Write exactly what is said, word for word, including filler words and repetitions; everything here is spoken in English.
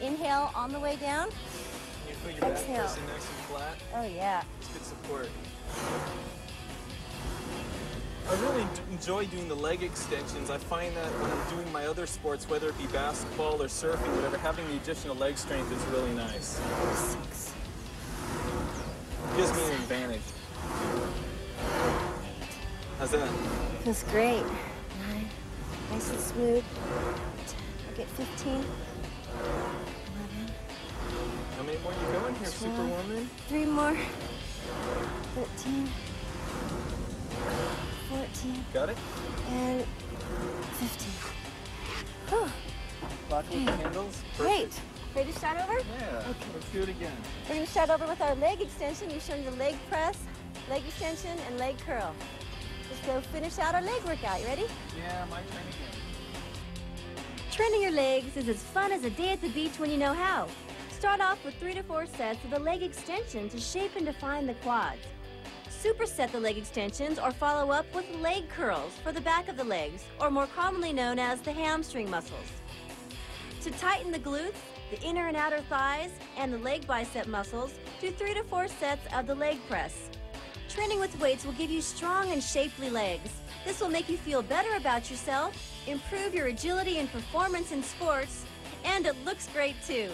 Inhale on the way down. You put your back person nice and flat. Oh yeah. It's good support. I really enjoy doing the leg extensions. I find that when I'm doing my other sports, whether it be basketball or surfing, whatever, having the additional leg strength is really nice. Six. Gives me an advantage. How's that? That's great. Nine. Nice and smooth. I get fifteen. eleven. How many more you going here, Superwoman? Three more. thirteen. fourteen. Got it? And fifteen. Oh. Lock with the handles. Great. Ready to start over? Yeah. Okay. Let's do it again. We're going to start over with our leg extension. You've shown your leg press, leg extension, and leg curl. Let's go finish out our leg workout. You ready? Yeah, my turn again. Training your legs is as fun as a day at the beach when you know how. Start off with three to four sets of the leg extension to shape and define the quads. Superset the leg extensions or follow up with leg curls for the back of the legs, or more commonly known as the hamstring muscles. To tighten the glutes, the inner and outer thighs, and the leg bicep muscles, do three to four sets of the leg press. Training with weights will give you strong and shapely legs. This will make you feel better about yourself, improve your agility and performance in sports, and it looks great too.